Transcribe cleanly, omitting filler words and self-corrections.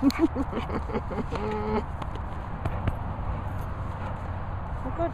Oh, good.